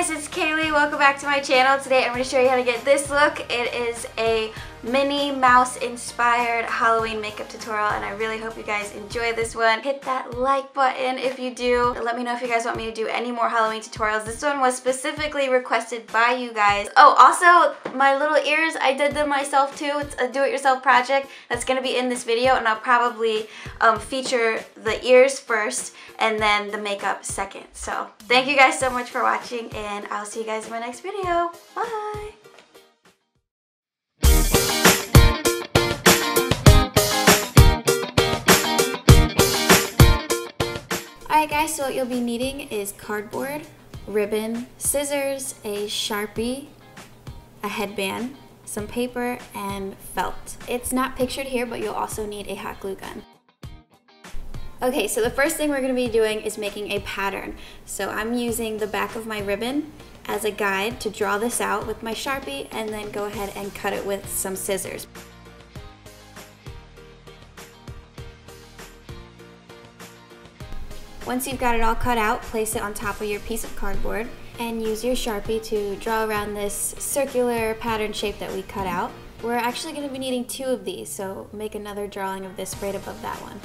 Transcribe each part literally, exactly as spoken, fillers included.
guys, it's Kaylee. Welcome back to my channel. Today I'm going to show you how to get this look. It is a Minnie Mouse inspired Halloween makeup tutorial and I really hope you guys enjoy this one. Hit that like button if you do. Let me know if you guys want me to do any more Halloween tutorials. This one was specifically requested by you guys. Oh, also my little ears, I did them myself too. It's a do-it-yourself project that's going to be in this video, and I'll probably um, feature the ears first and then the makeup second. So thank you guys so much for watching, and I'll see you guys in my next video. Bye! Alright guys, so what you'll be needing is cardboard, ribbon, scissors, a Sharpie, a headband, some paper, and felt. It's not pictured here, but you'll also need a hot glue gun. Okay, so the first thing we're going to be doing is making a pattern. So I'm using the back of my ribbon as a guide to draw this out with my Sharpie, and then go ahead and cut it with some scissors. Once you've got it all cut out, place it on top of your piece of cardboard and use your Sharpie to draw around this circular pattern shape that we cut out. We're actually going to be needing two of these, so make another drawing of this right above that one.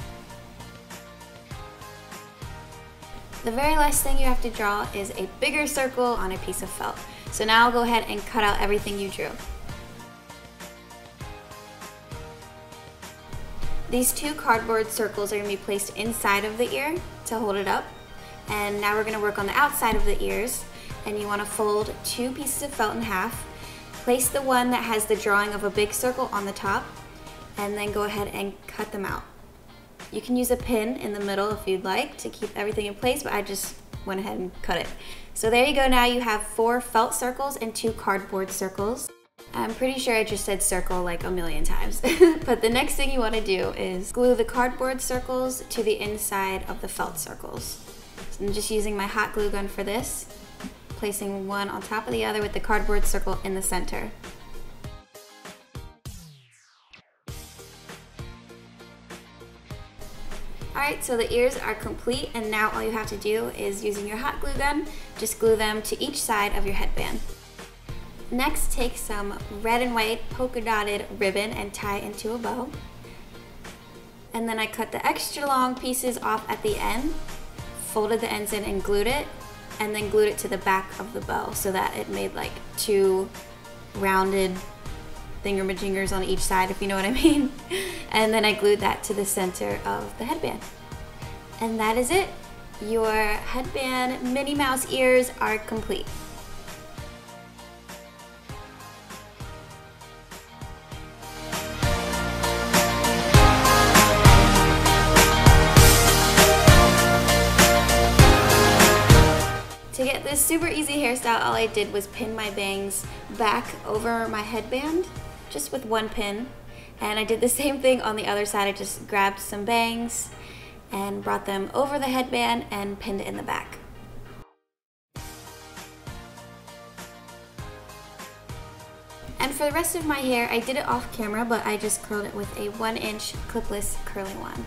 The very last thing you have to draw is a bigger circle on a piece of felt. So now go ahead and cut out everything you drew. These two cardboard circles are going to be placed inside of the ear to hold it up. And now we're going to work on the outside of the ears. And you want to fold two pieces of felt in half. Place the one that has the drawing of a big circle on the top, and then go ahead and cut them out. You can use a pin in the middle if you'd like to keep everything in place, but I just went ahead and cut it. So there you go, now you have four felt circles and two cardboard circles. I'm pretty sure I just said circle like a million times. But the next thing you want to do is glue the cardboard circles to the inside of the felt circles. So I'm just using my hot glue gun for this, placing one on top of the other with the cardboard circle in the center. Alright, so the ears are complete, and now all you have to do is, using your hot glue gun, just glue them to each side of your headband. Next, take some red and white polka dotted ribbon and tie into a bow. And then I cut the extra long pieces off at the end, folded the ends in and glued it, and then glued it to the back of the bow so that it made like two rounded thingamajingers on each side, if you know what I mean. And then I glued that to the center of the headband. And that is it. Your headband Minnie Mouse ears are complete. To get this super easy hairstyle, all I did was pin my bangs back over my headband, just with one pin. And I did the same thing on the other side. I just grabbed some bangs and brought them over the headband and pinned it in the back. And for the rest of my hair, I did it off camera, but I just curled it with a one inch clipless curling wand.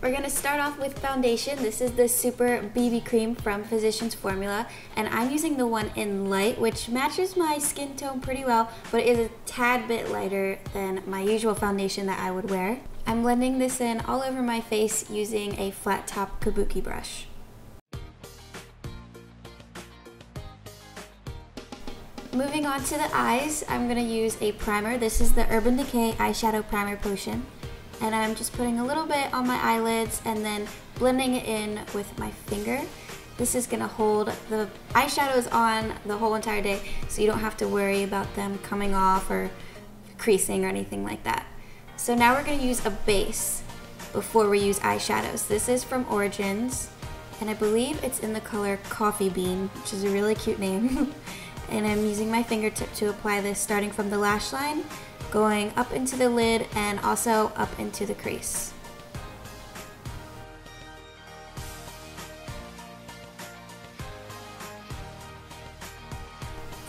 We're going to start off with foundation. This is the Super B B Cream from Physicians Formula, and I'm using the one in light, which matches my skin tone pretty well, but it is a tad bit lighter than my usual foundation that I would wear. I'm blending this in all over my face using a flat top kabuki brush. Moving on to the eyes, I'm going to use a primer. This is the Urban Decay Eyeshadow Primer Potion. And I'm just putting a little bit on my eyelids and then blending it in with my finger. This is going to hold the eyeshadows on the whole entire day, so you don't have to worry about them coming off or creasing or anything like that. So now we're going to use a base before we use eyeshadows. This is from Origins, and I believe it's in the color Coffee Bean, which is a really cute name. And I'm using my fingertip to apply this, starting from the lash line, going up into the lid, and also up into the crease.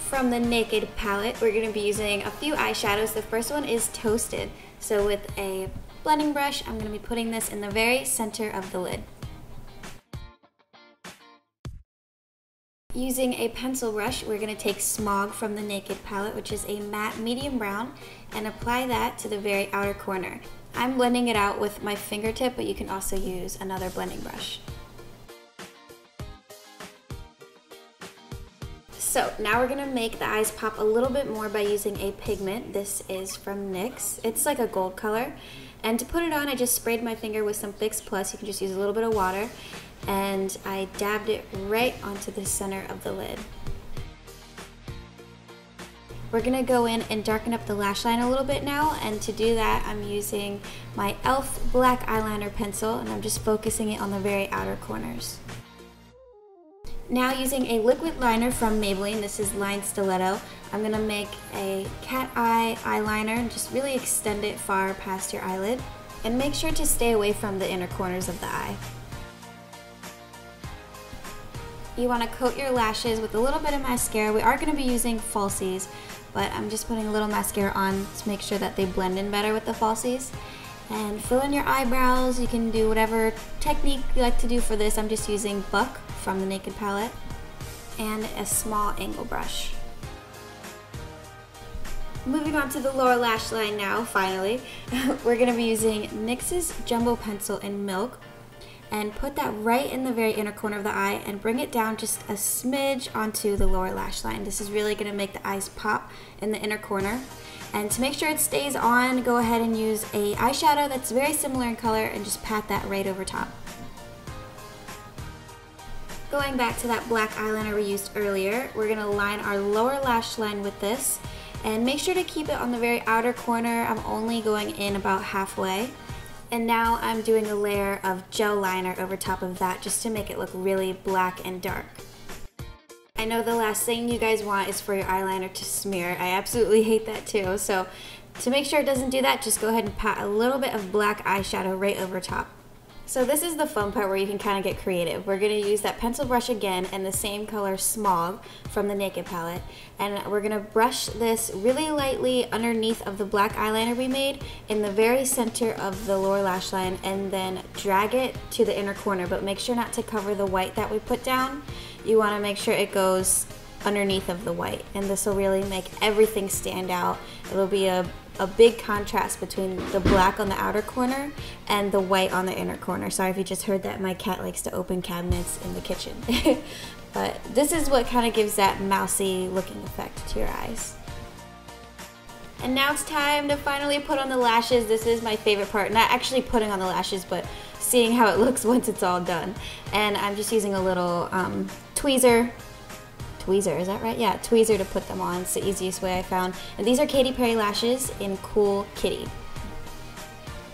From the Naked palette, we're going to be using a few eyeshadows. The first one is Toasted. So with a blending brush, I'm going to be putting this in the very center of the lid. Using a pencil brush, we're going to take Smog from the Naked palette, which is a matte medium brown, and apply that to the very outer corner. I'm blending it out with my fingertip, but you can also use another blending brush. So now we're going to make the eyes pop a little bit more by using a pigment. This is from NYX. It's like a gold color. And to put it on, I just sprayed my finger with some Fix Plus. You can just use a little bit of water. And I dabbed it right onto the center of the lid. We're going to go in and darken up the lash line a little bit now. And to do that, I'm using my e l f black eyeliner pencil. And I'm just focusing it on the very outer corners. Now using a liquid liner from Maybelline, this is Line Stiletto, I'm going to make a cat eye eyeliner and just really extend it far past your eyelid. And make sure to stay away from the inner corners of the eye. You want to coat your lashes with a little bit of mascara. We are going to be using falsies, but I'm just putting a little mascara on to make sure that they blend in better with the falsies. And fill in your eyebrows. You can do whatever technique you like to do for this. I'm just using Buck from the Naked palette and a small angle brush. Moving on to the lower lash line now, finally. We're going to be using NYX's Jumbo Pencil in Milk and put that right in the very inner corner of the eye and bring it down just a smidge onto the lower lash line. This is really going to make the eyes pop in the inner corner. And to make sure it stays on, go ahead and use a eyeshadow that's very similar in color and just pat that right over top. Going back to that black eyeliner we used earlier, we're going to line our lower lash line with this. And make sure to keep it on the very outer corner. I'm only going in about halfway. And now I'm doing a layer of gel liner over top of that just to make it look really black and dark. I know the last thing you guys want is for your eyeliner to smear. I absolutely hate that too. So to make sure it doesn't do that, just go ahead and pat a little bit of black eyeshadow right over top. So this is the fun part where you can kind of get creative. We're going to use that pencil brush again and the same color Smog from the Naked palette. And we're going to brush this really lightly underneath of the black eyeliner we made in the very center of the lower lash line and then drag it to the inner corner. But make sure not to cover the white that we put down. You want to make sure it goes underneath of the white, and this will really make everything stand out. It'll be a, a big contrast between the black on the outer corner and the white on the inner corner. Sorry if you just heard that, my cat likes to open cabinets in the kitchen. But this is what kind of gives that mousy looking effect to your eyes. And now it's time to finally put on the lashes. This is my favorite part, not actually putting on the lashes, but seeing how it looks once it's all done. And I'm just using a little um, tweezer. Tweezer, is that right? Yeah, tweezer to put them on. It's the easiest way I found. And these are Katy Perry lashes in Cool Kitty.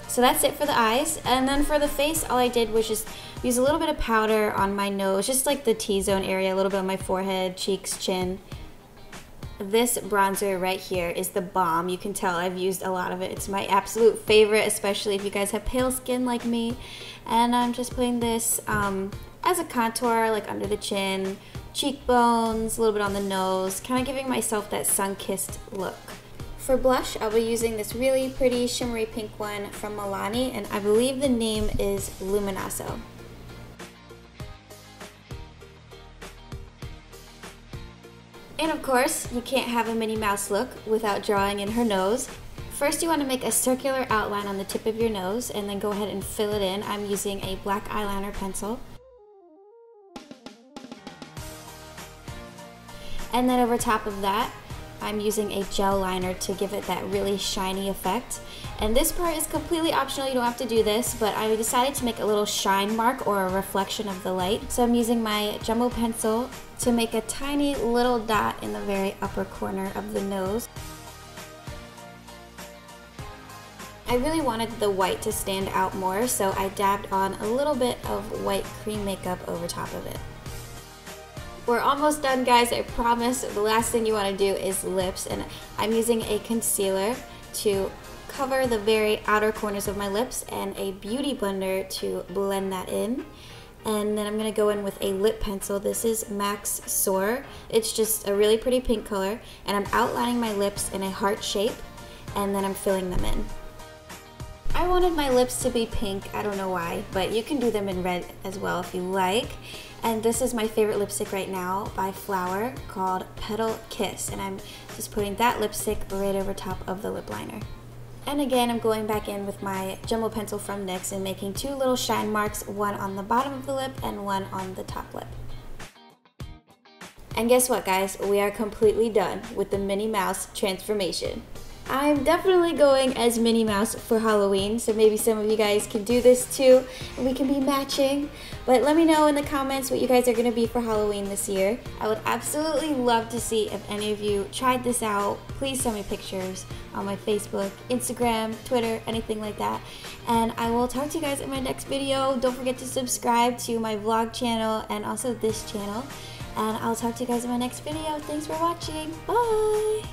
So that's it for the eyes. And then for the face, all I did was just use a little bit of powder on my nose, just like the T-zone area, a little bit on my forehead, cheeks, chin. This bronzer right here is the bomb. You can tell I've used a lot of it. It's my absolute favorite, especially if you guys have pale skin like me. And I'm just putting this um, as a contour, like under the chin, cheekbones, a little bit on the nose, kind of giving myself that sun-kissed look. For blush, I'll be using this really pretty shimmery pink one from Milani, and I believe the name is Luminoso. And of course, you can't have a Minnie Mouse look without drawing in her nose. First, you want to make a circular outline on the tip of your nose, and then go ahead and fill it in. I'm using a black eyeliner pencil. And then over top of that, I'm using a gel liner to give it that really shiny effect. And this part is completely optional, you don't have to do this, but I decided to make a little shine mark or a reflection of the light. So I'm using my jumbo pencil to make a tiny little dot in the very upper corner of the nose. I really wanted the white to stand out more, so I dabbed on a little bit of white cream makeup over top of it. We're almost done, guys, I promise. The last thing you want to do is lips, and I'm using a concealer to cover the very outer corners of my lips and a beauty blender to blend that in. And then I'm going to go in with a lip pencil. This is Max Soar. It's just a really pretty pink color, and I'm outlining my lips in a heart shape, and then I'm filling them in. I wanted my lips to be pink, I don't know why, but you can do them in red as well if you like. And this is my favorite lipstick right now by Flower called Petal Kiss, and I'm just putting that lipstick right over top of the lip liner. And again, I'm going back in with my jumbo pencil from NYX and making two little shine marks, one on the bottom of the lip and one on the top lip. And guess what, guys? We are completely done with the Minnie Mouse transformation. I'm definitely going as Minnie Mouse for Halloween, so maybe some of you guys can do this too, and we can be matching. But let me know in the comments what you guys are going to be for Halloween this year. I would absolutely love to see if any of you tried this out. Please send me pictures on my Facebook, Instagram, Twitter, anything like that. And I will talk to you guys in my next video. Don't forget to subscribe to my vlog channel and also this channel. And I'll talk to you guys in my next video. Thanks for watching. Bye!